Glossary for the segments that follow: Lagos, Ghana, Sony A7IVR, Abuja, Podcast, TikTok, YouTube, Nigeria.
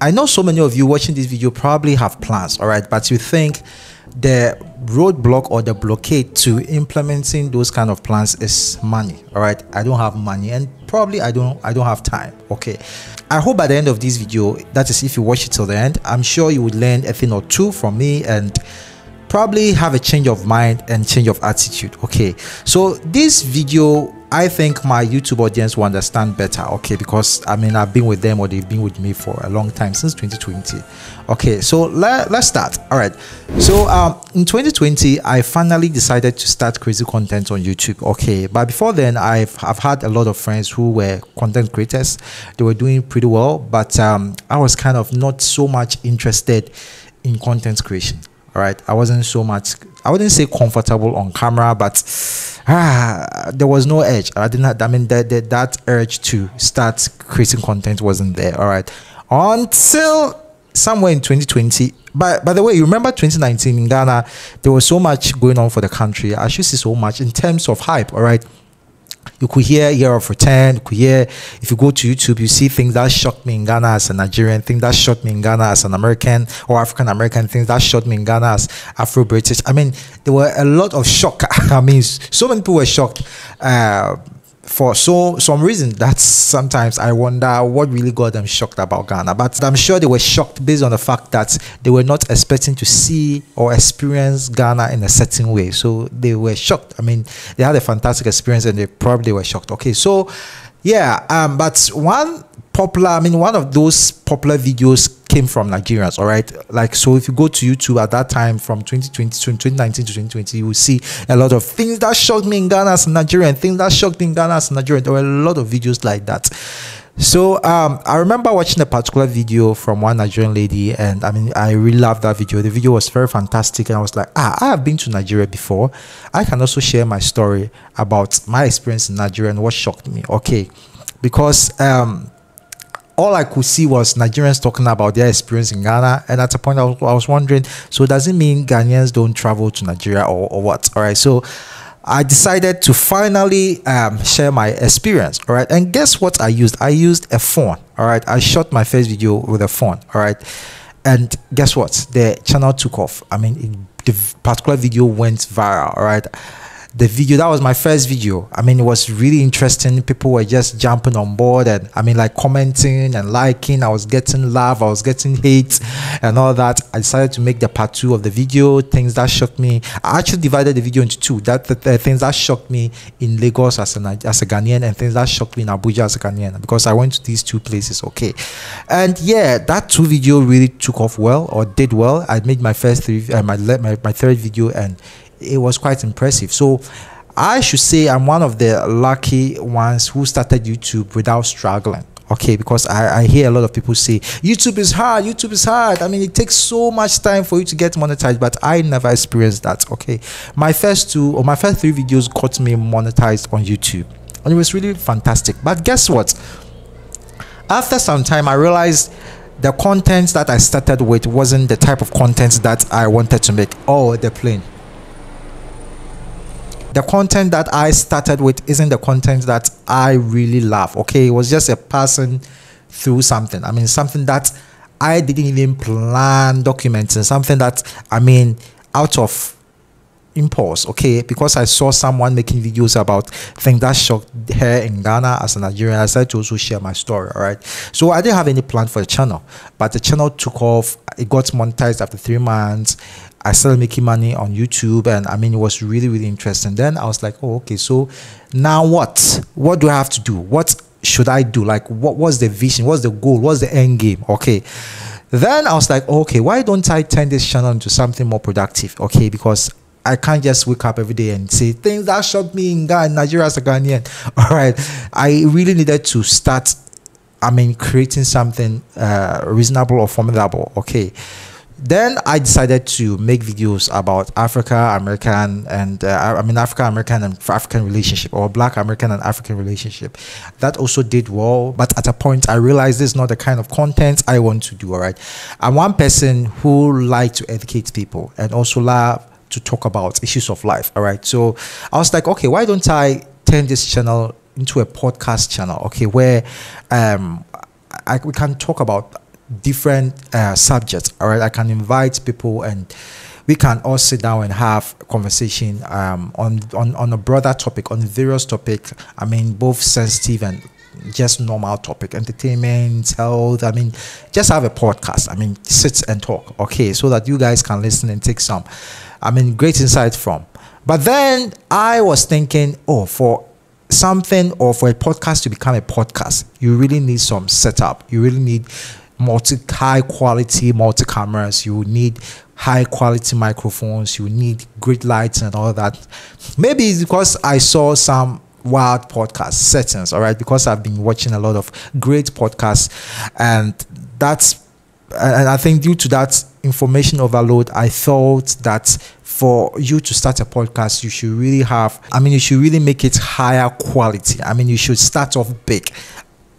I know so many of you watching this video probably have plans, all right, but you think the roadblock or the blockade to implementing those kind of plans is money. All right, I don't have money, and probably I don't have time. Okay, I hope by the end of this video, that is if you watch it till the end, I'm sure you would learn a thing or two from me and probably have a change of mind and change of attitude. Okay, so this video, I think my YouTube audience will understand better, okay, because I mean I've been with them, or they've been with me for a long time, since 2020. Okay, so let's start. All right, so in 2020 I finally decided to start creating content on YouTube. Okay, but before then I've had a lot of friends who were content creators. They were doing pretty well, but I was kind of not so much interested in content creation. All right, I wasn't so much, I wouldn't say comfortable on camera, but there was no edge. I didn't have, I mean, that urge to start creating content wasn't there. All right, until somewhere in 2020. By the way, you remember 2019 in Ghana, there was so much going on for the country. I should see so much in terms of hype. All right, you could hear Year of Return, you could hear, if you go to YouTube, you see things that shocked me in Ghana as a Nigerian, things that shocked me in Ghana as an American or African-American, things that shocked me in Ghana as Afro-British. I mean, there were a lot of shock. I mean, so many people were shocked for some reason that sometimes I wonder what really got them shocked about Ghana. But I'm sure they were shocked based on the fact that they were not expecting to see or experience Ghana in a certain way. So they were shocked. I mean, they had a fantastic experience and they probably were shocked. Okay, so yeah, but one of those popular videos came from Nigerians, all right? Like, so if you go to YouTube at that time, from 2019 to 2020, you will see a lot of things that shocked me in Ghana as a Nigerian, things that shocked me in Ghana as a Nigerian. There were a lot of videos like that. So I remember watching a particular video from one Nigerian lady, and I mean, I really loved that video. The video was very fantastic, and I was like, I have been to Nigeria before. I can also share my story about my experience in Nigeria and what shocked me, okay? Because all I could see was Nigerians talking about their experience in Ghana. And at a point, I was wondering, so does it mean Ghanaians don't travel to Nigeria or what? All right, so I decided to finally share my experience. All right, and guess what I used? I used a phone. All right, I shot my first video with a phone. All right, and guess what? The channel took off. I mean, the particular video went viral. All right. The video, that was my first video. I mean, it was really interesting. People were just jumping on board, and I mean, like, commenting and liking. I was getting love, I was getting hate and all that. I decided to make the part 2 of the video, things that shocked me. I actually divided the video into two. The things that shocked me in Lagos as a Ghanaian, and things that shocked me in Abuja as a Ghanaian, because I went to these two places, okay? And yeah, that 2 video really took off well, or did well. I made my first 3, my third video, and it was quite impressive. So I should say I'm one of the lucky ones who started YouTube without struggling, okay? Because I hear a lot of people say YouTube is hard, YouTube is hard. I mean, it takes so much time for you to get monetized, but I never experienced that, okay? My first 2 or my first 3 videos got me monetized on YouTube, and it was really fantastic. But guess what? After some time, I realized the content that I started with wasn't the type of content that I wanted to make. Oh, the plane. The content that I started with isn't the content that I really love, okay? It was just a passing through something. I mean, something that I didn't even plan documenting, something that, I mean, out of impulse, okay? Because I saw someone making videos about things that shocked her in Ghana as a Nigerian, I decided to also share my story. All right, so I didn't have any plan for the channel, but the channel took off. It got monetized after 3 months. I started making money on YouTube, and I mean, it was really, really interesting. Then I was like, oh, okay, so now what do I have to do? What should I do? Like, what was the vision? What's the goal? What's the end game? Okay, then I was like, okay, why don't I turn this channel into something more productive? Okay, because I can't just wake up every day and say things that shocked me in Ghana, Nigeria as a Ghanaian. All right, I really needed to start, I mean, creating something reasonable or formidable. Okay, then I decided to make videos about Africa-American and Africa-American and African relationship, or Black American and African relationship. That also did well, but at a point I realized this is not the kind of content I want to do. All right, I'm one person who likes to educate people and also love to talk about issues of life. All right, so I was like, okay, why don't I turn this channel into a podcast channel, okay, where we can talk about different subjects. All right, I can invite people and we can all sit down and have a conversation on a broader topic, on various topics. I mean, both sensitive and just normal topic, entertainment, health. I mean, just have a podcast. I mean, sit and talk, okay, so that you guys can listen and take some, I mean, great insight from. But then I was thinking, oh, for something or for a podcast to become a podcast, you really need some setup. You really need high quality cameras. You need high quality microphones. You need great lights and all that. Maybe it's because I saw some wild podcast settings, all right, because I've been watching a lot of great podcasts, and I think due to that information overload, I thought that for you to start a podcast, you should really have, I mean, you should really make it higher quality. I mean, you should start off big.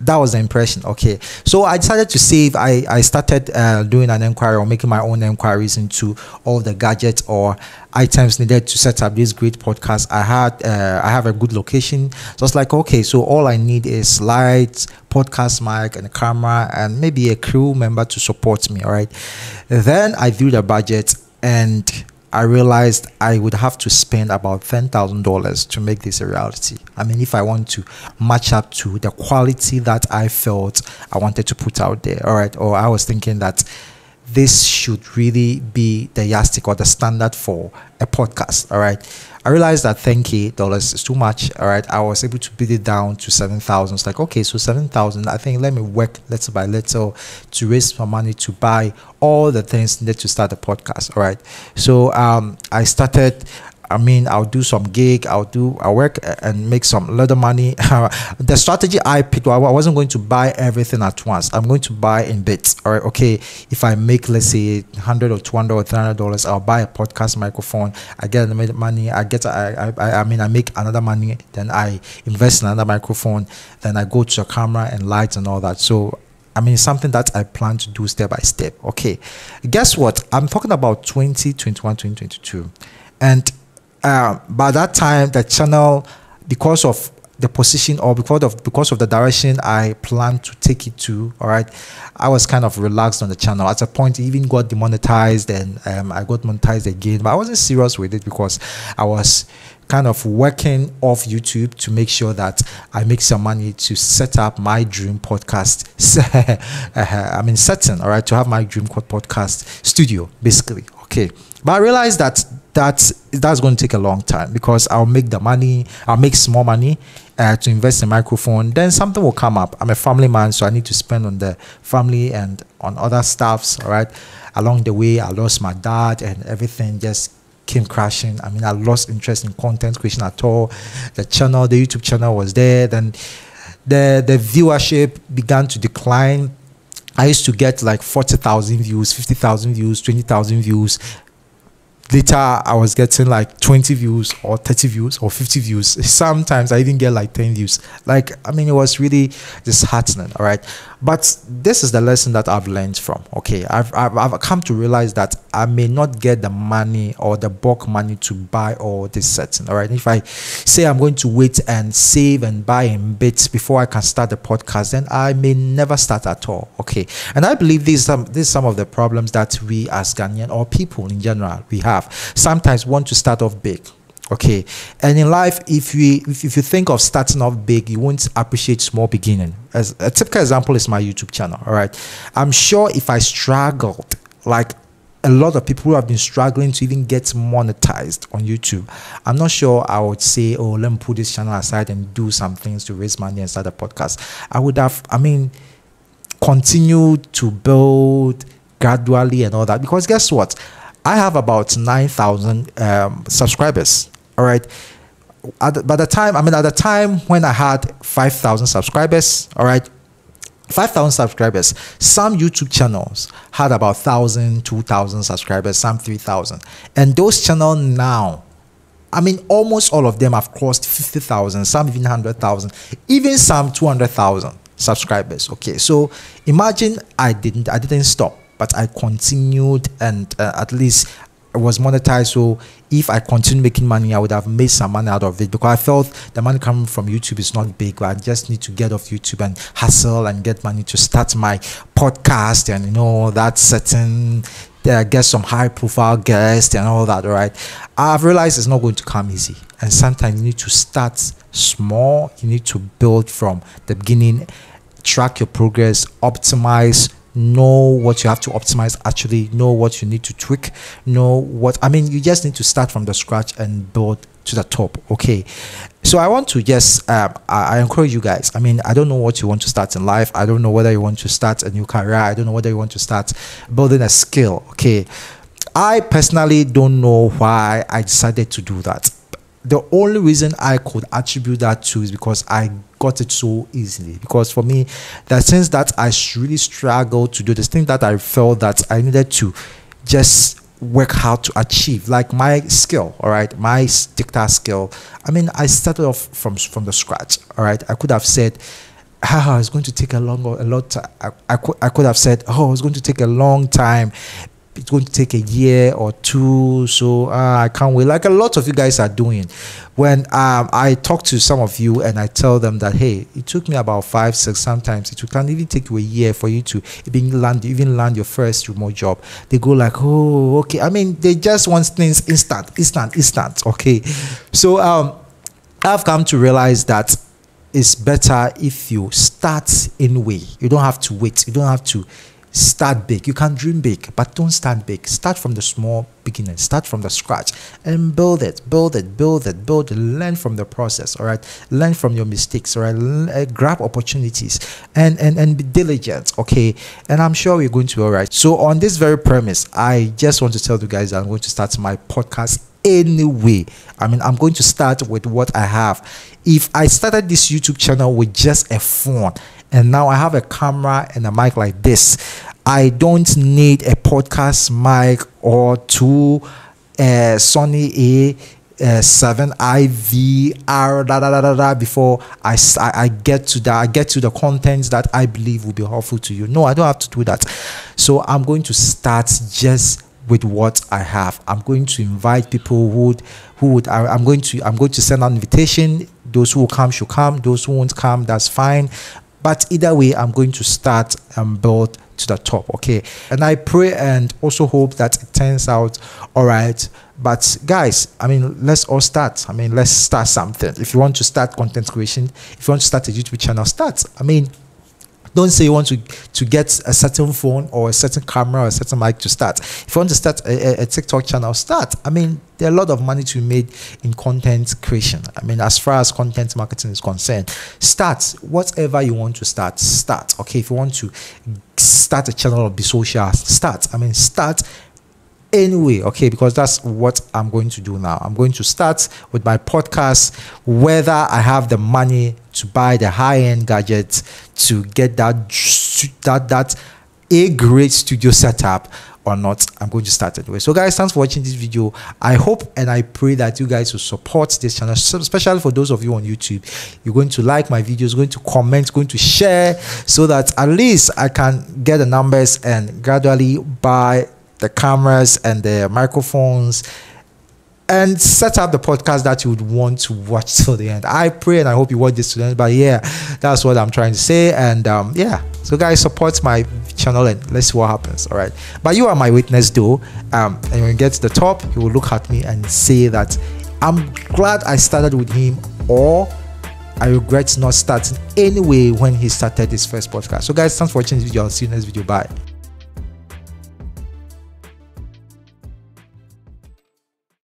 That was the impression, okay. So I decided to save. I started doing an inquiry or making my own inquiries into all the gadgets or items needed to set up this great podcast. I have a good location. So it's like, okay, so all I need is lights, podcast mic, and a camera, and maybe a crew member to support me, all right? Then I viewed the budget and I realized I would have to spend about $10,000 to make this a reality. I mean, if I want to match up to the quality that I felt I wanted to put out there, all right? Or I was thinking that this should really be the yardstick or the standard for a podcast, all right? I realized that $10,000 is too much, all right? I was able to beat it down to $7,000. It's like, okay, so $7,000, I think let me work little by little to raise my money to buy all the things needed to start a podcast, all right? So I started, I mean, I'll do some gig, I'll work and make some little money. The strategy I picked, I wasn't going to buy everything at once. I'm going to buy in bits. All right, okay, if I make, let's say, $100 or $200 or $300, I'll buy a podcast microphone. I get money, I make another money, then I invest in another microphone, then I go to a camera and lights and all that. So, I mean, something that I plan to do step by step. Okay, guess what? I'm talking about 2021, 2022. And by that time, the channel, because of the position or because of the direction I planned to take it to, all right, I was kind of relaxed on the channel. At a point, it even got demonetized, and I got monetized again. But I wasn't serious with it because I was kind of working off YouTube to make sure that I make some money to set up my dream podcast. I mean, setting, all right, to have my dream podcast studio, basically. Okay, but I realized that that's going to take a long time because I'll make the money, I'll make small money to invest in microphone, then something will come up. I'm a family man, so I need to spend on the family and on other stuffs, all right? Along the way, I lost my dad and everything just came crashing. I mean, I lost interest in content creation at all. The channel, the YouTube channel was there, then the viewership began to decline. I used to get like 40,000 views, 50,000 views, 20,000 views. Later, I was getting like 20 views or 30 views or 50 views. Sometimes I even get like 10 views. Like, I mean, it was really disheartening, all right? But this is the lesson that I've learned from, okay? I've come to realize that I may not get the money or the bulk money to buy all this setting, all right? If I say I'm going to wait and save and buy in bits before I can start the podcast, then I may never start at all, okay? And I believe these are some of the problems that we as Ghanaian or people in general, we have. Sometimes want to start off big, okay, and in life, if you think of starting off big, you won't appreciate small beginning. As a typical example is my YouTube channel, all right? I'm sure if I struggled like a lot of people who have been struggling to even get monetized on YouTube, I'm not sure I would say, oh, let me put this channel aside and do some things to raise money and start a podcast. I would have, I mean, continued to build gradually and all that, because guess what? I have about 9,000 subscribers, all right? At the time when I had 5,000 subscribers, all right? 5,000 subscribers. Some YouTube channels had about 1,000, 2,000 subscribers, some 3,000. And those channels now, I mean, almost all of them have crossed 50,000, some even 100,000, even some 200,000 subscribers, okay? So imagine I didn't stop. But I continued, and at least was monetized, so if I continue making money, I would have made some money out of it, because I felt the money coming from YouTube is not big. I just need to get off YouTube and hustle and get money to start my podcast and, you know, that certain get some high profile guests and all that. Right, I've realized it's not going to come easy, and sometimes you need to start small. You need to build from the beginning, track your progress, optimize, know what you have to optimize, actually know what you need to tweak, know what I mean. You just need to start from the scratch and build to the top. Okay, so I want to just I encourage you guys. I mean, I don't know what you want to start in life. I don't know whether you want to start a new career. I don't know whether you want to start building a skill. Okay, I personally don't know why I decided to do that. The only reason I could attribute that to is because I got it so easily. Because for me, the sense that I really struggled to do this thing that I felt that I needed to just work hard to achieve, like my skill, all right, my dicta skill. I mean, I started off from the scratch, all right. I could have said, haha, it's going to take a lot. I could have said, oh, it's going to take a long time. It's going to take a year or two, so I can't wait, like a lot of you guys are doing. When I talk to some of you and I tell them that, hey, it took me about 5, 6, sometimes it can even take you a year for you to even land your first remote job, they go like, oh, okay. I mean, they just want things instant. Okay, so I've come to realize that it's better if you start anyway. You don't have to wait. You don't have to start big. You can dream big, but don't start big. Start from the small beginning. Start from the scratch and build it, build it, build it, build it. Learn from the process, all right? Learn from your mistakes, all right? Grab opportunities and be diligent, okay? And I'm sure we're going to be all right. So on this very premise, I just want to tell you guys that I'm going to start my podcast anyway. I mean, I'm going to start with what I have. If I started this YouTube channel with just a phone, and now I have a camera and a mic like this, I don't need a podcast mic or two Sony A7IVR before I get to that. I get to the contents that I believe will be helpful to you. No, I don't have to do that. So I'm going to start just with what I have. I'm going to invite people I'm going to send an invitation. Those who will come should come. Those who won't come, that's fine. But either way, I'm going to start and build to the top, okay? And I pray and also hope that it turns out all right. But guys, I mean, let's all start. I mean, let's start something. If you want to start content creation, if you want to start a YouTube channel, start. I mean, don't say you want to get a certain phone or a certain camera or a certain mic to start. If you want to start a TikTok channel, start. I mean, there are a lot of money to be made in content creation. I mean, as far as content marketing is concerned, start. Whatever you want to start, start. Okay, if you want to start a channel or be social, start. I mean, start anyway, okay, because that's what I'm going to do now. I'm going to start with my podcast, whether I have the money to buy the high-end gadgets, to get that a great studio setup or not. I'm going to start anyway. So guys, thanks for watching this video. I hope and I pray that you guys will support this channel, especially for those of you on YouTube. You're going to like my videos, going to comment, going to share, so that at least I can get the numbers and gradually buy the cameras and the microphones and set up the podcast that you would want to watch till the end. I pray and I hope you watch this to the end, but yeah, that's what I'm trying to say. And yeah, so guys, support my channel and let's see what happens, all right? But you are my witness though, and when you get to the top, you will look at me and say that I'm glad I started with him, or I regret not starting anyway when he started his first podcast. So guys, thanks for watching this video. I'll see you next video. Bye.